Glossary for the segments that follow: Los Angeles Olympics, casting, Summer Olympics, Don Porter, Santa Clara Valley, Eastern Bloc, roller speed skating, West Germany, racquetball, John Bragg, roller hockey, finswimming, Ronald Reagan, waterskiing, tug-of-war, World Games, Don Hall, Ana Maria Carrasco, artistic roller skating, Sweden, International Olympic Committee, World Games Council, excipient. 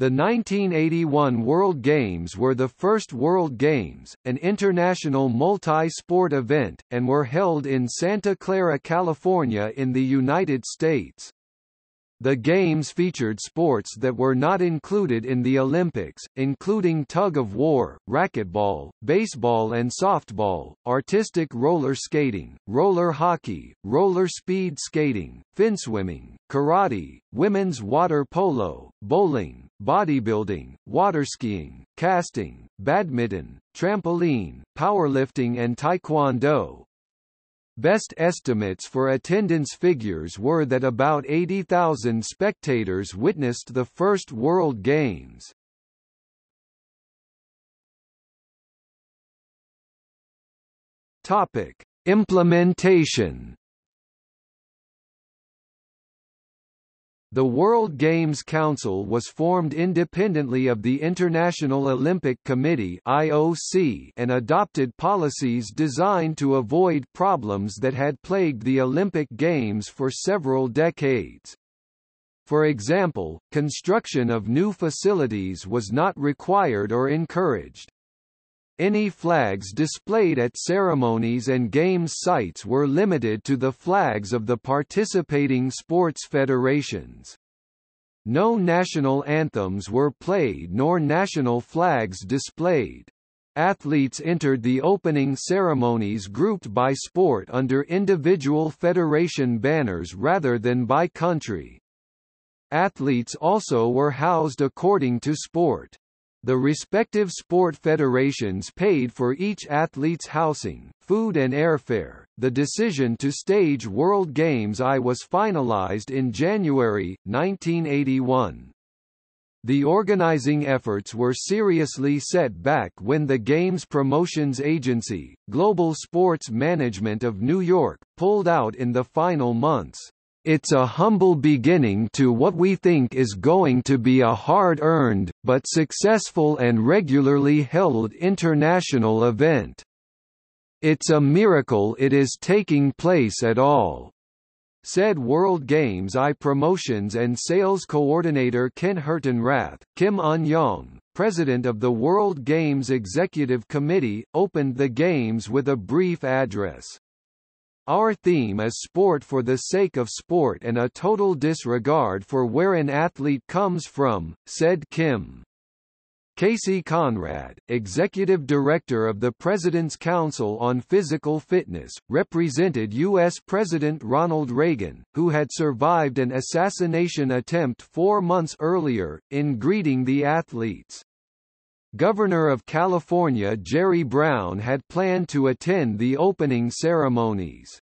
The 1981 World Games were the first World Games, an international multi-sport event, and were held in Santa Clara, California in the United States. The Games featured sports that were not included in the Olympics, including tug-of-war, racquetball, baseball and softball, artistic roller skating, roller hockey, roller speed skating, finswimming, karate, women's water polo, bowling, bodybuilding, waterskiing, casting, badminton, trampoline, powerlifting and taekwondo. Best estimates for attendance figures were that about 80,000 spectators witnessed the first World Games. Topic: Implementation. The World Games Council was formed independently of the International Olympic Committee (IOC) and adopted policies designed to avoid problems that had plagued the Olympic Games for several decades. For example, construction of new facilities was not required or encouraged. Any flags displayed at ceremonies and games sites were limited to the flags of the participating sports federations. No national anthems were played nor national flags displayed. Athletes entered the opening ceremonies grouped by sport under individual federation banners rather than by country. Athletes also were housed according to sport. The respective sport federations paid for each athlete's housing, food and airfare. The decision to stage World Games I was finalized in January 1981. The organizing efforts were seriously set back when the Games Promotions Agency, Global Sports Management of New York, pulled out in the final months. "It's a humble beginning to what we think is going to be a hard-earned, but successful and regularly held international event. It's a miracle it is taking place at all," said World Games I Promotions and Sales Coordinator Ken Hertenrath. Kim Un-yong, president of the World Games Executive Committee, opened the Games with a brief address. "Our theme is sport for the sake of sport and a total disregard for where an athlete comes from," said Kim Casey Conrad, executive director of the President's Council on Physical Fitness, represented U.S. President Ronald Reagan, who had survived an assassination attempt 4 months earlier, in greeting the athletes. Governor of California Jerry Brown had planned to attend the opening ceremonies.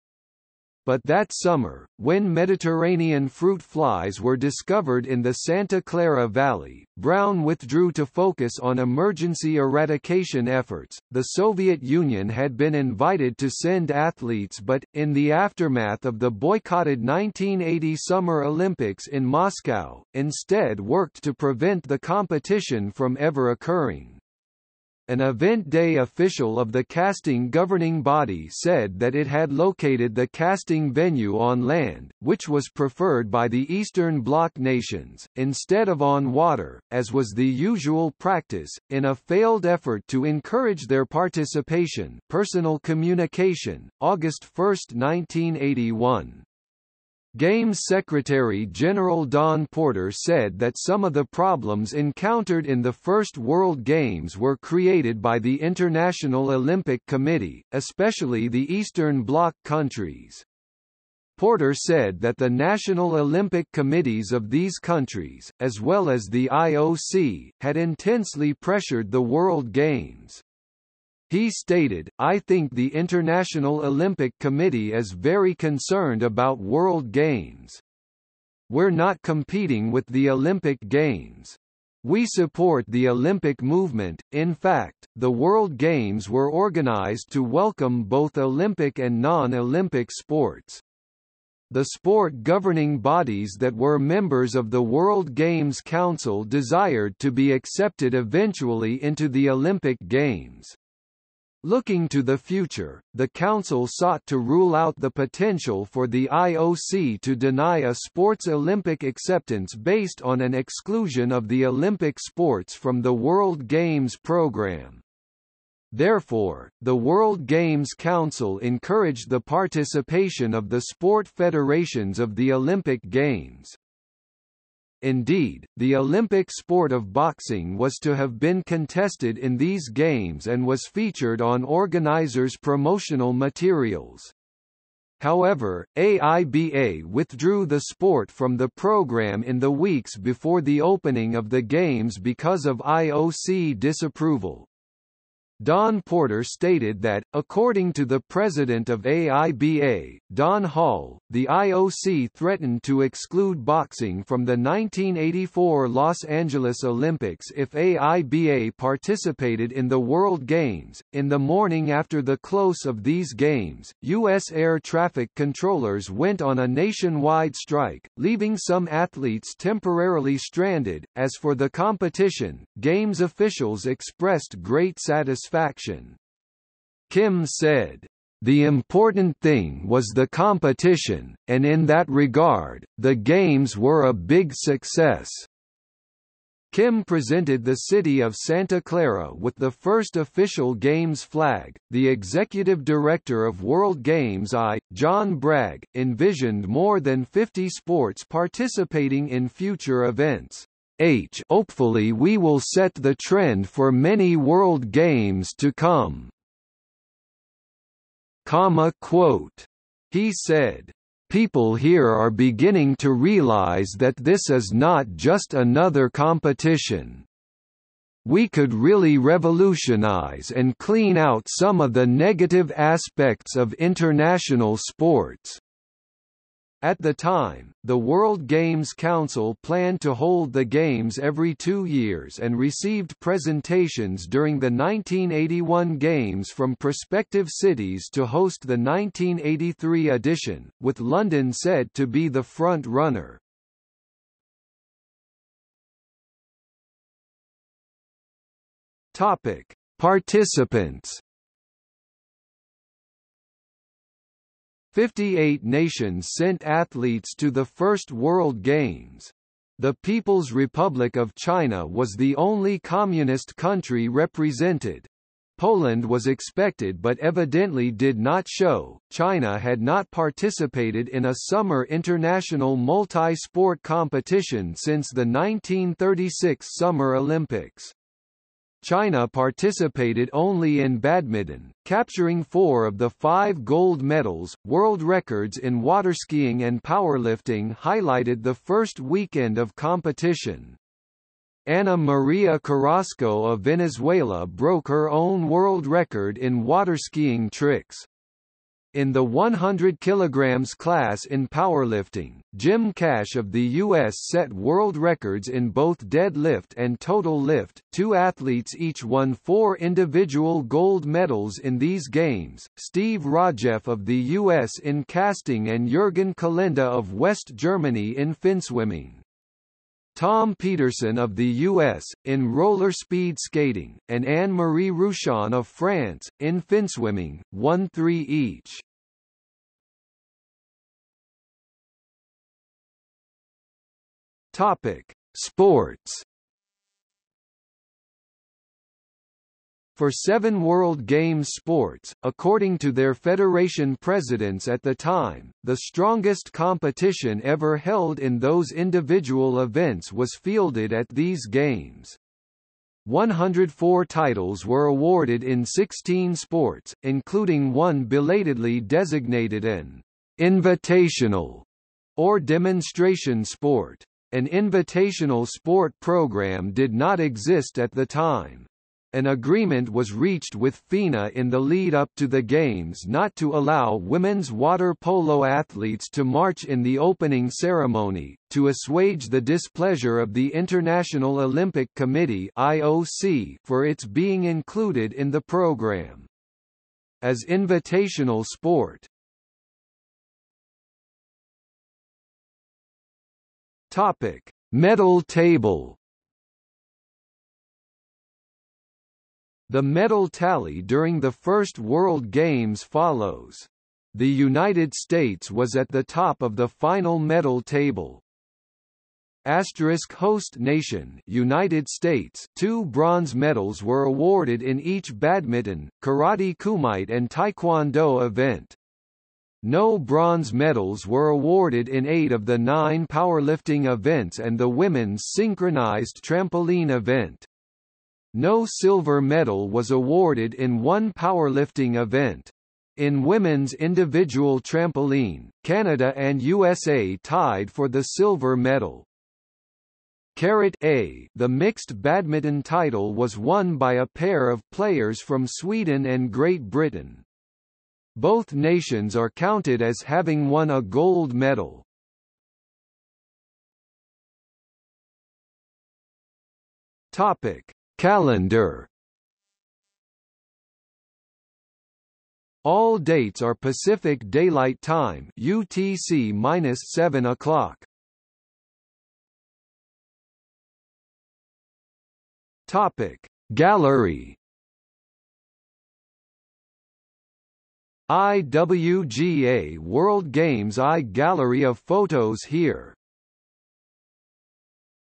But that summer, when Mediterranean fruit flies were discovered in the Santa Clara Valley, Brown withdrew to focus on emergency eradication efforts. The Soviet Union had been invited to send athletes, but in the aftermath of the boycotted 1980 Summer Olympics in Moscow, instead worked to prevent the competition from ever occurring. An event day official of the casting governing body said that it had located the casting venue on land, which was preferred by the Eastern Bloc nations, instead of on water, as was the usual practice. In a failed effort to encourage their participation, Personal Communication, August 1, 1981. Games Secretary General Don Porter said that some of the problems encountered in the first World Games were created by the International Olympic Committee, especially the Eastern Bloc countries. Porter said that the National Olympic Committees of these countries, as well as the IOC, had intensely pressured the World Games. He stated, "I think the International Olympic Committee is very concerned about World Games. We're not competing with the Olympic Games. We support the Olympic movement." In fact, the World Games were organized to welcome both Olympic and non-Olympic sports. The sport governing bodies that were members of the World Games Council desired to be accepted eventually into the Olympic Games. Looking to the future, the Council sought to rule out the potential for the IOC to deny a sport's Olympic acceptance based on an exclusion of the Olympic sports from the World Games program. Therefore, the World Games Council encouraged the participation of the sport federations of the Olympic Games. Indeed, the Olympic sport of boxing was to have been contested in these games and was featured on organizers' promotional materials. However, AIBA withdrew the sport from the program in the weeks before the opening of the games because of IOC disapproval. Don Porter stated that, according to the president of AIBA, Don Hall, the IOC threatened to exclude boxing from the 1984 Los Angeles Olympics if AIBA participated in the World Games. In the morning after the close of these games, U.S. air traffic controllers went on a nationwide strike, leaving some athletes temporarily stranded. As for the competition, Games officials expressed great satisfaction. Kim said, "The important thing was the competition, and in that regard, the games were a big success." Kim presented the city of Santa Clara with the first official Games flag. The executive director of World Games I, John Bragg, envisioned more than 50 sports participating in future events. Hopefully we will set the trend for many World Games to come. He said, "People here are beginning to realize that this is not just another competition. We could really revolutionize and clean out some of the negative aspects of international sports." At the time, the World Games Council planned to hold the Games every 2 years and received presentations during the 1981 Games from prospective cities to host the 1983 edition, with London said to be the front runner. Topic: Participants. 58 nations sent athletes to the first World Games. The People's Republic of China was the only communist country represented. Poland was expected but evidently did not show. China had not participated in a summer international multi-sport competition since the 1936 Summer Olympics. China participated only in badminton, capturing 4 of the 5 gold medals. World records in waterskiing and powerlifting highlighted the first weekend of competition. Ana Maria Carrasco of Venezuela broke her own world record in waterskiing tricks. In the 100 kg class in powerlifting, Jim Cash of the U.S. set world records in both deadlift and total lift. 2 athletes each won 4 individual gold medals in these games, Steve Rajeff of the U.S. in casting and Jürgen Kalenda of West Germany in finswimming. Tom Peterson of the U.S., in roller speed skating, and Anne-Marie Rouchon of France, in finswimming, won 3 each. Sports. For 7 World Games sports, according to their federation presidents at the time, the strongest competition ever held in those individual events was fielded at these games. 104 titles were awarded in 16 sports, including 1 belatedly designated an invitational or demonstration sport. An invitational sport program did not exist at the time. An agreement was reached with FINA in the lead-up to the Games not to allow women's water polo athletes to march in the opening ceremony, to assuage the displeasure of the International Olympic Committee (IOC) for its being included in the program. As invitational sport. Topic: Medal table. The medal tally during the first World Games follows. The United States was at the top of the final medal table. Asterisk host nation United States. 2 bronze medals were awarded in each badminton, karate kumite and taekwondo event. No bronze medals were awarded in 8 of the 9 powerlifting events and the women's synchronized trampoline event. No silver medal was awarded in 1 powerlifting event. In women's individual trampoline, Canada and USA tied for the silver medal. A. The mixed badminton title was won by a pair of players from Sweden and Great Britain. Both nations are counted as having won a gold medal. Topic: Calendar. All dates are Pacific Daylight Time (UTC -7 o'clock). Topic: Gallery. IWGA World Games I Gallery of photos here.